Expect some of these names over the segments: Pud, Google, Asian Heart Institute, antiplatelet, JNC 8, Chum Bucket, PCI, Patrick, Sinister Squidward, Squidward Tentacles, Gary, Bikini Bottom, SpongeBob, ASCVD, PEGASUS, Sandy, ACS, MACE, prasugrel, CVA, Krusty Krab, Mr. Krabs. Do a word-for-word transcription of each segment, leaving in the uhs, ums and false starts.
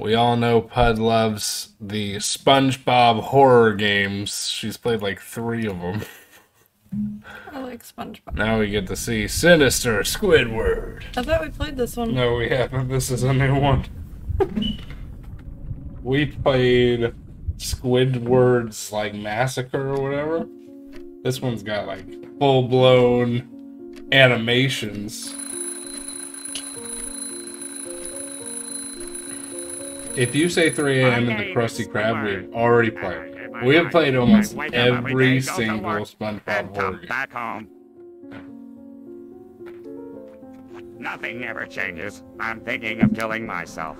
We all know Pud loves the SpongeBob horror games. She's played like three of them. I like SpongeBob. Now we get to see Sinister Squidward. I thought we played this one. No, we haven't. This is a new one. We played Squidward's like Massacre or whatever. This one's got like full-blown animations. If you say three A M in the Krusty Krab, we've already played. We have played almost every single SpongeBob horror game. Nothing ever changes. I'm thinking of killing myself.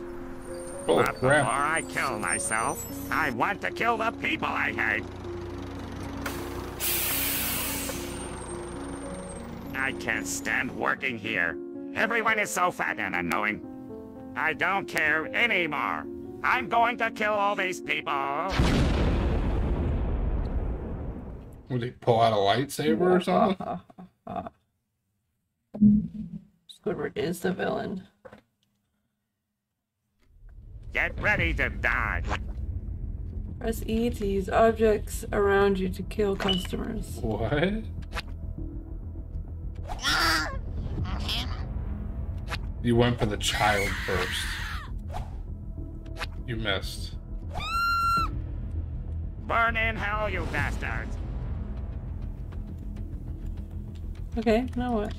Oh, crap. But before I kill myself, I want to kill the people I hate. I can't stand working here. Everyone is so fat and annoying. I don't care anymore. I'm going to kill all these people. Would he pull out a lightsaber or something? Squidward is the villain. Get ready to die. Press E to use objects around you to kill customers. What? You went for the child first. You missed. Burn in hell, you bastards! Okay, now what?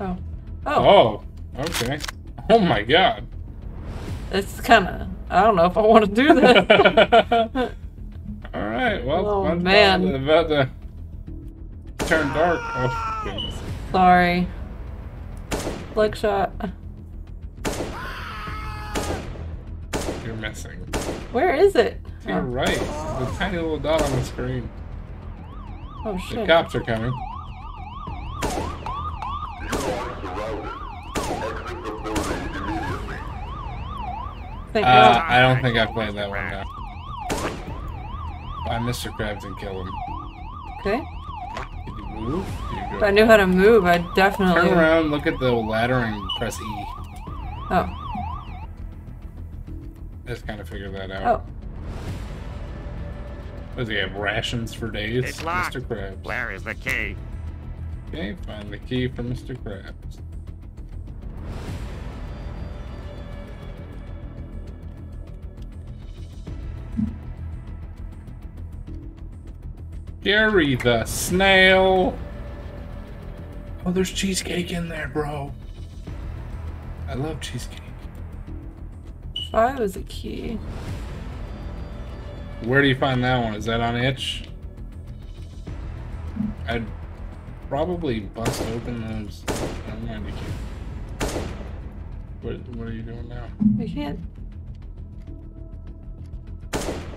Oh. Oh! Oh, okay. Oh my god. It's kinda... I don't know if I want to do that. Alright, well... Oh man. About to turn dark. Oh, goodness. Sorry. Leg shot. You're missing. Where is it? To your oh. right. The tiny little dot on the screen. Oh shit. The cops are coming. Thank uh, God. I don't think I played that one now. Find Mister Krabs and kill him. Okay. Move? If I knew how to move, I definitely... Turn around, look at the ladder, and press E. Oh. Let's kind of figure that out. Oh. What does he have, rations for days? It's locked. Mister Krabs. Where is the key? Okay, find the key for Mister Krabs. Gary the snail. Oh, there's cheesecake in there, bro. I love cheesecake. Five is a key. Where do you find that one? Is that on itch? I'd probably bust open those. Never mind, you can't. What, what are you doing now? I can't.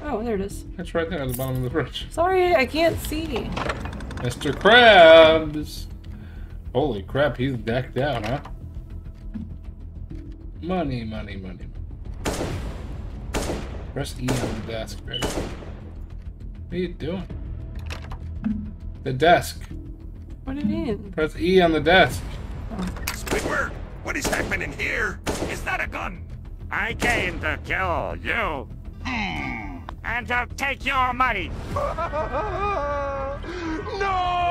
Oh, there it is. It's right there at the bottom of the bridge. Sorry, I can't see. Mister Krabs! Holy crap, he's decked out, huh? Money, money, money. Press E on the desk, baby. What are you doing? The desk. What do you mean? Press E on the desk. Oh. Squidward, what is happening here? Is that a gun? I came to kill you. Mm. And I'll take your money. No!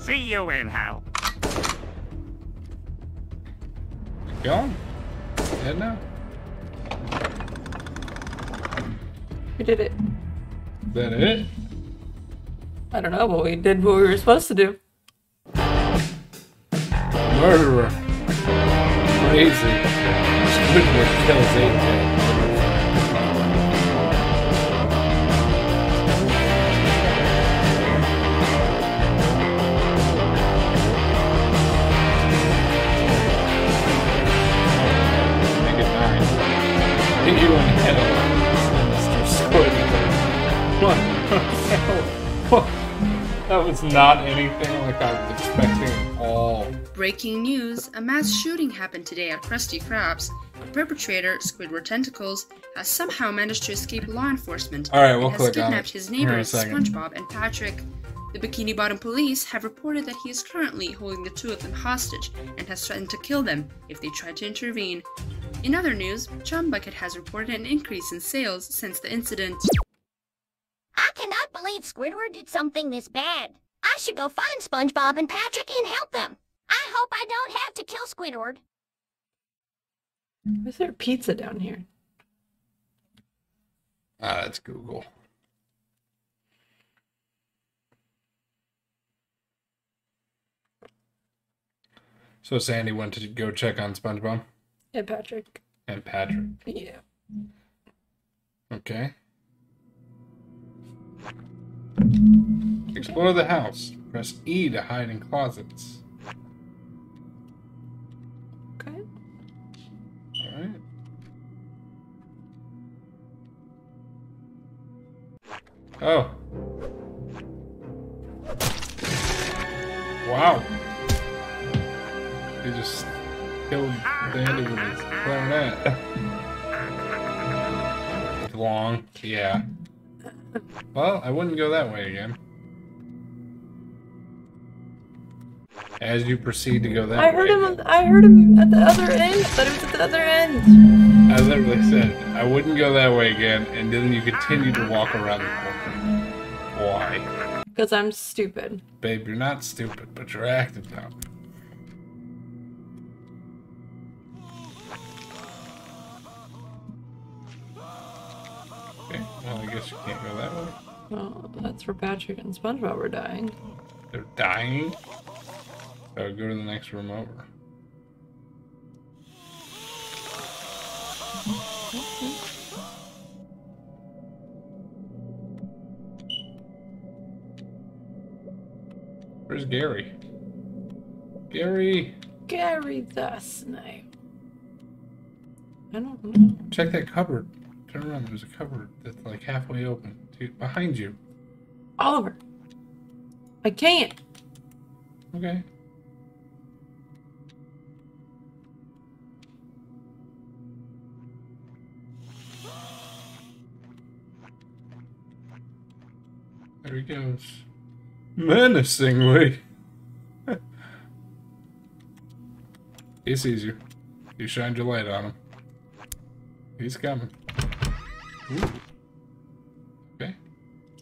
See you in hell. Gone? Dead now? We did it. Is that it? I don't know, but we did what we were supposed to do. Murderer. Crazy. Squidward kills eight. That was not anything like I was expecting at all. Breaking news, a mass shooting happened today at Krusty Krabs. The perpetrator, Squidward Tentacles, has somehow managed to escape law enforcement all right, we'll and has click kidnapped on it. his neighbors, SpongeBob and Patrick. The Bikini Bottom police have reported that he is currently holding the two of them hostage and has threatened to kill them if they try to intervene. In other news, Chum Bucket has reported an increase in sales since the incident. I cannot believe Squidward did something this bad. I should go find SpongeBob and Patrick and help them. I hope I don't have to kill Squidward. Where's there pizza down here? Ah, uh, that's Google. So Sandy went to go check on SpongeBob? And Patrick. And Patrick. Yeah. Okay. Explore the house. Press E to hide in closets. Okay. Alright. Oh. Wow. He just killed Sandy with his clarinet. It's long. Yeah. Well, I wouldn't go that way again. As you proceed to go that way. I heard way, him on the, I heard him at the other end. I thought it was at the other end. I literally said, I wouldn't go that way again, and then you continue to walk around the corner. Why? Because I'm stupid. Babe, you're not stupid, but you're active now. Okay, well, I guess you can't go that way. Well, that's where Patrick and SpongeBob were dying. They're dying? So go to the next room over. Where's Gary? Gary! Gary the Snipe. I don't know. Check that cupboard. Turn around, there's a cupboard that's like halfway open. Dude, behind you. Oliver! I can't! Okay. There he goes. Menacingly! He sees you. You shined your light on him. He's coming. Ooh. Okay.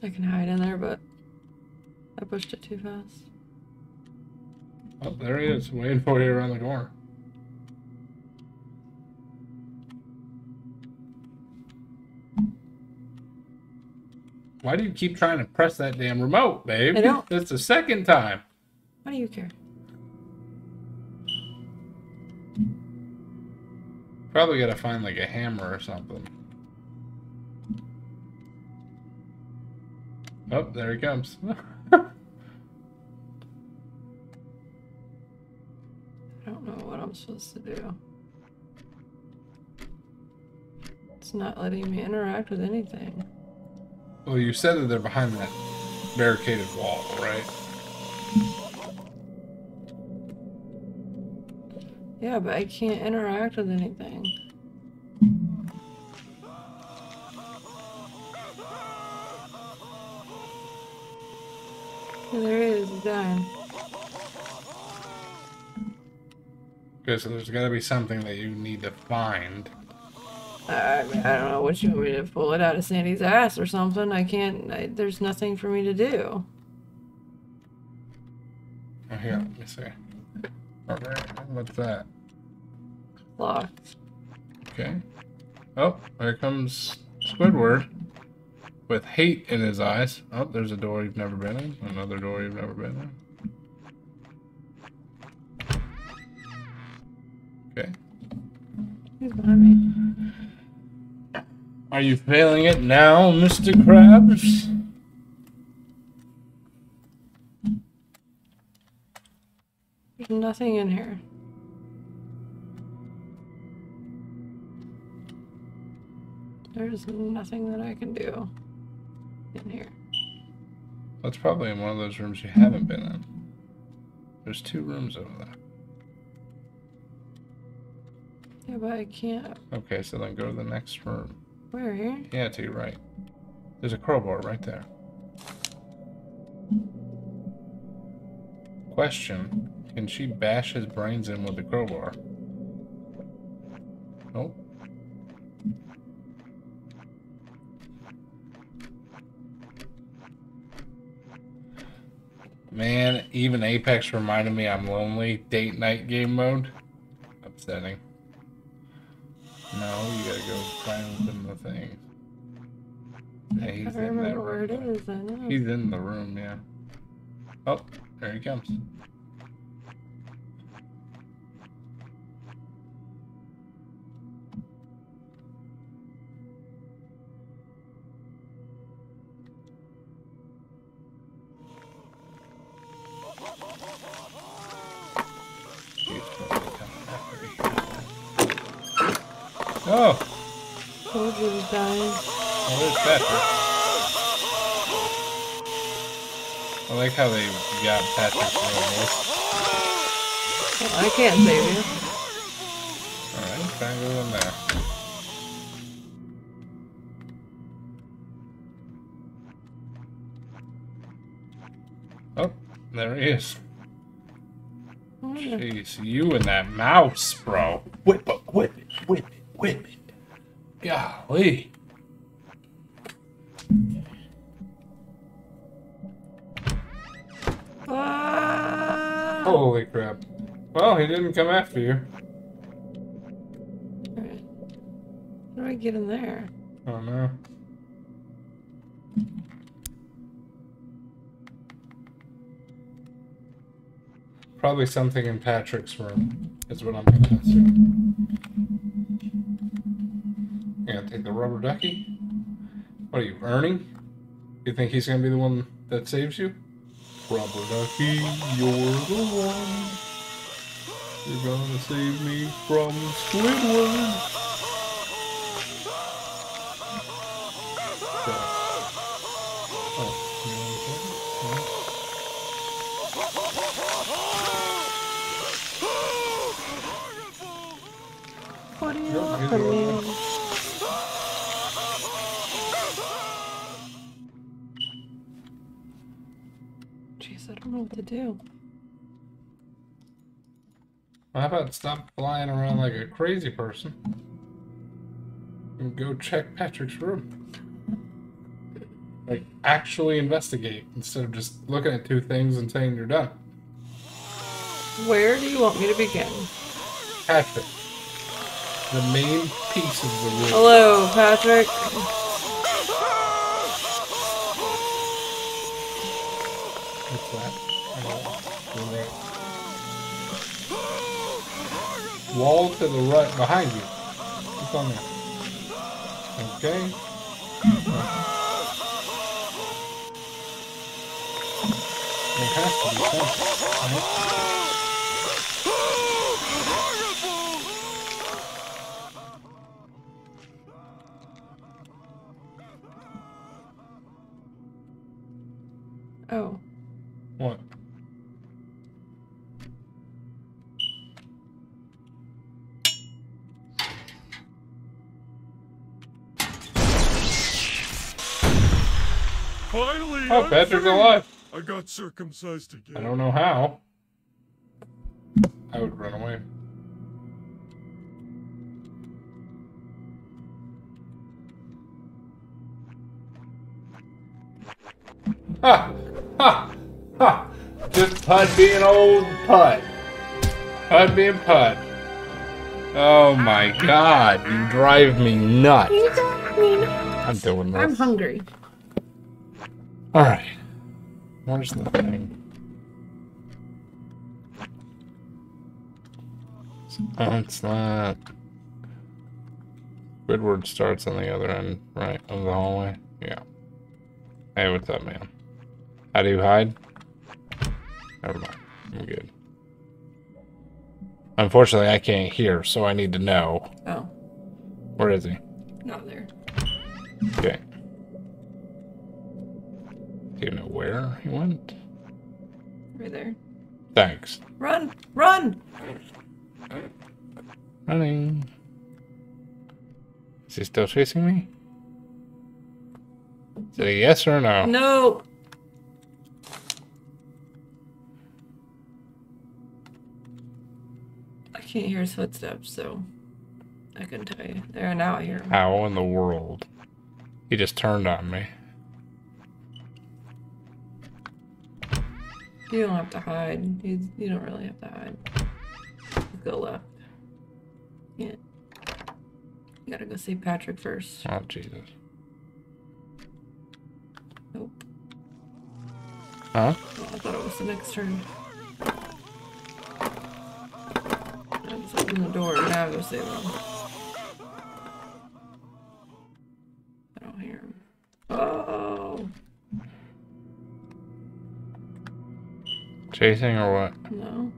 I can hide in there, but I pushed it too fast. Oh, there he is, waiting for you around the corner. Why do you keep trying to press that damn remote, babe? I don't. That's the second time. Why do you care? Probably gotta find like a hammer or something. Oh, there he comes. I don't know what I'm supposed to do. It's not letting me interact with anything. Well, you said that they're behind that barricaded wall, right? Yeah, but I can't interact with anything. There he is, he's dying. Okay, so there's gotta be something that you need to find. I, I don't know what you want me to pull it out of Sandy's ass or something. I can't. I, there's nothing for me to do. Oh, here, let me see. What's that? Locked. Okay. Oh, here comes Squidward with hate in his eyes. Oh, there's a door you've never been in. Another door you've never been in. Okay. He's behind me. Are you failing it now, Mister Krabs? There's nothing in here. There's nothing that I can do in here. That's probably in one of those rooms you haven't been in. There's two rooms over there. Yeah, but I can't. Okay, so then go to the next room. Where, here? Yeah, to your right. There's a crowbar right there. Question, can she bash his brains in with the crowbar? Nope. Man, even Apex reminded me I'm lonely. Date night game mode. Upsetting. No, you gotta go find him the thing. Yeah, he's I don't in remember that room. Where it is, I know. He's in the room, yeah. Oh, there he comes. Oh! I told you he was dying. Well, there's Patrick. I like how they got Patrick for a voice. Well, I can't save you. Alright, try and go in there. Oh, there he is. Jeez, you and that mouse, bro. Whip it, whip it, whip it. Whip it. Golly. Ah. Holy crap. Well, he didn't come after you. Alright. How do I get in there? I don't know. Probably something in Patrick's room is what I'm going to assume. Yeah, take the rubber ducky. What are you, Ernie? You think he's going to be the one that saves you? Rubber ducky, you're the one. You're going to save me from Squidward. What do you no, want from me? Jeez, I don't know what to do. Well, how about stop flying around like a crazy person and go check Patrick's room? Like, actually investigate instead of just looking at two things and saying you're done. Where do you want me to begin? Patrick. The main piece of the room. Hello, Patrick. What's that? Right. Wall to the right behind you. What's on there? Okay. It has to be something. Right. Oh. What? Finally, oh, I'm Patrick's free. Alive. I got circumcised again. I don't know how. I would run away. Ah! Ha! Ha! Just Pud being old Pud. Pud being Pud. Oh my god, you drive me nuts. You drive me nuts. I'm doing this. I'm hungry. Alright. Where's the thing? Oh, it's not. Squidward starts on the other end, right, of the hallway? Yeah. Hey, what's up, man? How do you hide? Never mind. I'm good. Unfortunately, I can't hear, so I need to know. Oh. Where is he? Not there. Okay. Do you know where he went? Right there. Thanks. Run! Run! Running. Is he still chasing me? Is it a yes or no? No! I can't hear his footsteps, so I I couldn't tell you. There and out here. How in the world? He just turned on me. You don't have to hide. You, you don't really have to hide. Just go left. Yeah. You gotta go save Patrick first. Oh, Jesus. Nope. Huh? Oh, I thought it was the next turn. I just opened the door. Now I go save him. I don't hear him. Oh! Chasing or what? No.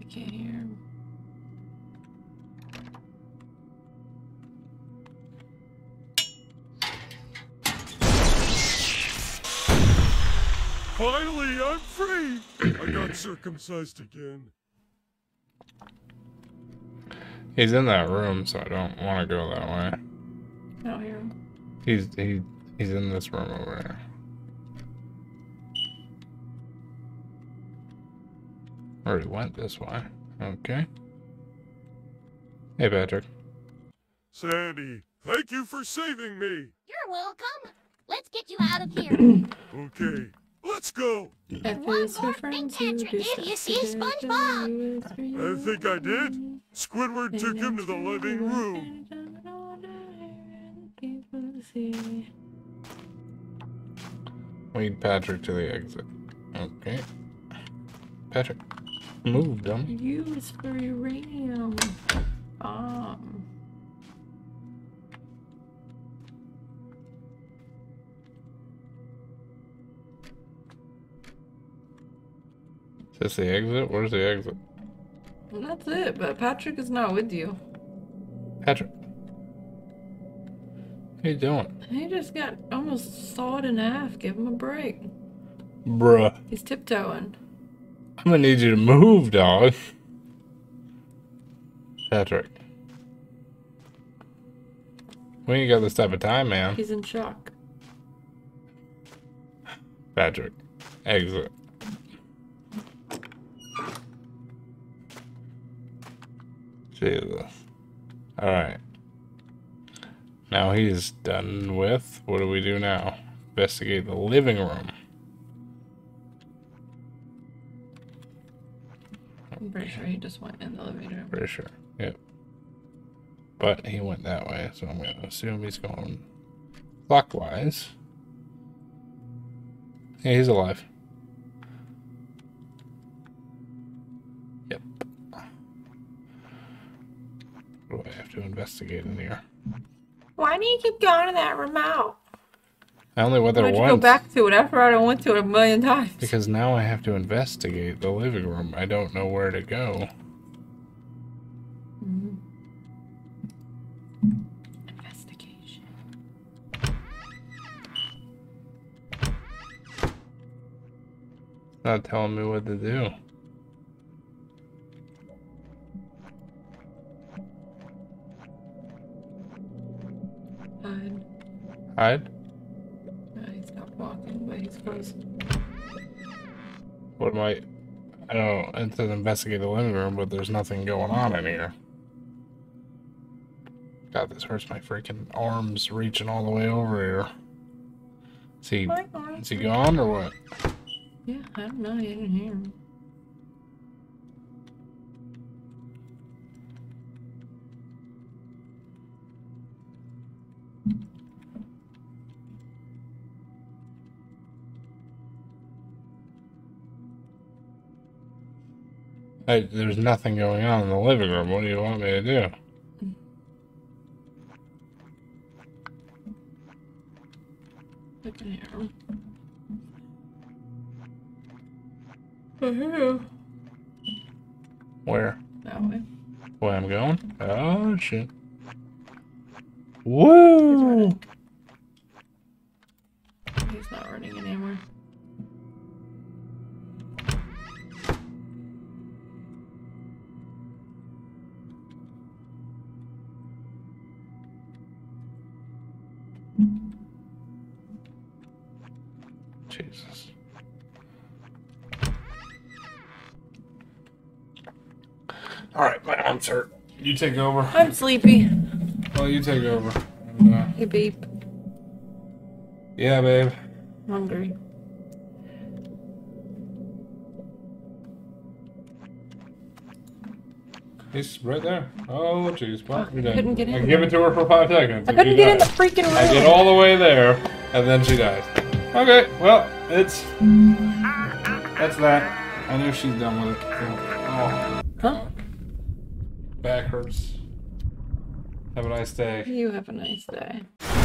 I can't hear him. Finally, I'm free! I got circumcised again. He's in that room, so I don't want to go that way. I don't hear him. He's, he, he's in this room over there. Already went this way. Okay. Hey, Patrick. Sandy, thank you for saving me! You're welcome. Let's get you out of here. Okay. Let's go! And one more thing, Patrick, did you see SpongeBob? I think I did. Squidward took him to the living room. Lead Patrick to the exit. Okay. Patrick, move, dummy. Use for uranium. Um. Is this the exit? Where's the exit? Well, that's it, but Patrick is not with you. Patrick. What are you doing? He just got almost sawed in half. Give him a break. Bruh. He's tiptoeing. I'm gonna need you to move, dog. Patrick. We ain't got this type of time, man. He's in shock. Patrick. Exit. Jesus. Alright. Now he's done with. What do we do now? Investigate the living room. I'm pretty sure he just went in the living room. Pretty sure. Yep. But he went that way, so I'm going to assume he's going clockwise. Yeah, he's alive. Yep. What do I have to investigate in here? Why do you keep going to that room out? I only went there once. Why'd you go back to it after I went to it a million times? Because now I have to investigate the living room. I don't know where to go. Mm-hmm. Investigation. It's not telling me what to do. Hide? No, he's not walking, but he's close. What am I... I don't know, it says investigate the living room, but there's nothing going on in here. God, this hurts my freaking arms reaching all the way over here. Is he, is he gone or what? Yeah, I don't know, he didn't hear him. I, there's nothing going on in the living room. What do you want me to do? Look in here. Oh, here. Where? That way. Where I'm going? Oh, shit. Woo! He's, He's not running anymore. Jesus. Alright, my arms hurt. You take over. I'm sleepy. Well, you take over. Yeah. You beep. Yeah, babe. I'm hungry. He's right there. Oh, jeez. Well, oh, I couldn't get in. I give it to her for five seconds. I couldn't get died. in the freaking room. I get all the way there, and then she dies. Okay, well, it's... That's that. I know she's done with it. Oh. Huh? Back hurts. Have a nice day. You have a nice day.